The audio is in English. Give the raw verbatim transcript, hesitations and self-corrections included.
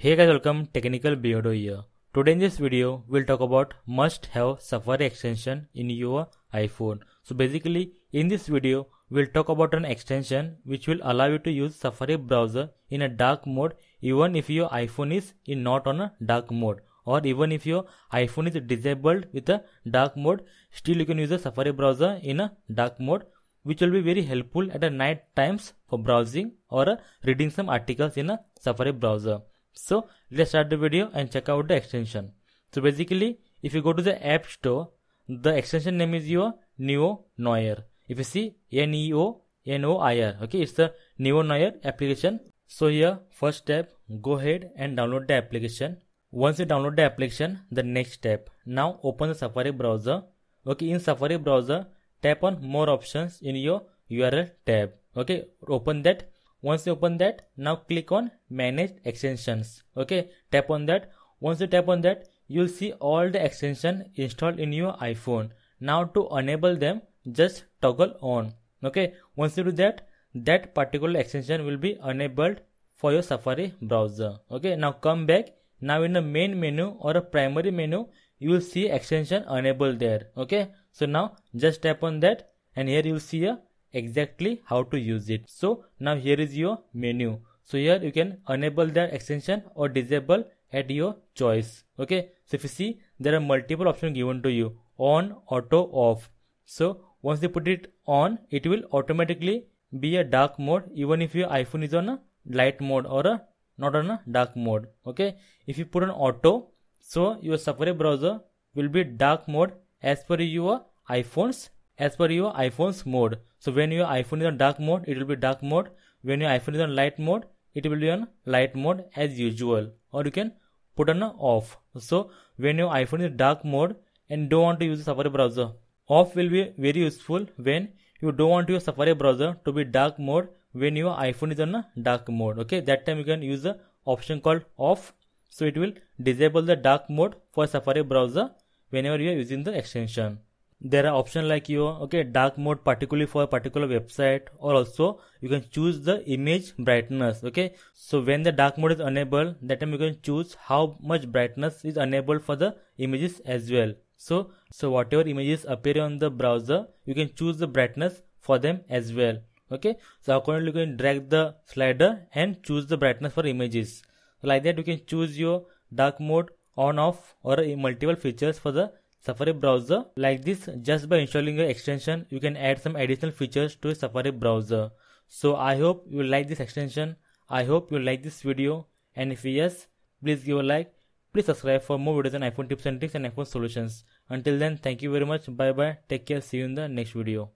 Hey guys, welcome Technical Beardo here. Today in this video we'll talk about must have Safari extension in your iPhone. So basically in this video we'll talk about an extension which will allow you to use Safari browser in a dark mode even if your iPhone is in not on a dark mode, or even if your iPhone is disabled with a dark mode, still you can use the Safari browser in a dark mode, which will be very helpful at a night times for browsing or uh, reading some articles in a Safari browser. So let's start the video and check out the extension. So basically if you go to the app store, the extension name is your Neo Noir. If you see N E O N O I R, okay, it's the Neo Noir application. So here first step, go ahead and download the application. Once you download the application, the next step, now open the Safari browser. Okay, in Safari browser tap on more options in your U R L tab. Okay, open that. Once you open that, now click on manage extensions. Okay, tap on that. Once you tap on that, you'll see all the extension installed in your iPhone. Now to enable them, just toggle on. Okay, once you do that, that particular extension will be enabled for your Safari browser. Okay, now come back. Now in the main menu or a primary menu, you will see extension enabled there. Okay, so now just tap on that and here you'll see a exactly how to use it. So now here is your menu. So here you can enable that extension or disable at your choice. Okay, so if you see there are multiple options given to you, on, auto, off. So once you put it on, it will automatically be a dark mode even if your iPhone is on a light mode or a not on a dark mode. Okay, if you put on auto, so your Safari browser will be dark mode as per your iPhone's as per your iPhone's mode. So when your iPhone is on dark mode, it will be dark mode. When your iPhone is on light mode, it will be on light mode as usual, or you can put on off. So when your iPhone is dark mode and don't want to use the Safari browser, off will be very useful when you don't want your Safari browser to be dark mode when your iPhone is on a dark mode. Okay, that time you can use the option called off. So it will disable the dark mode for Safari browser whenever you are using the extension. There are options like your okay dark mode particularly for a particular website, or also you can choose the image brightness. Okay, so when the dark mode is enabled, that time you can choose how much brightness is enabled for the images as well. So so whatever images appear on the browser, you can choose the brightness for them as well. Okay, so accordingly you can drag the slider and choose the brightness for images. So like that you can choose your dark mode, on, off, or multiple features for the Safari browser. Like this, just by installing your extension, you can add some additional features to a Safari browser. So I hope you like this extension. I hope you like this video, and if yes, please give a like. Please subscribe for more videos on iPhone tips and tricks and iPhone solutions. Until then, thank you very much. Bye bye. Take care. See you in the next video.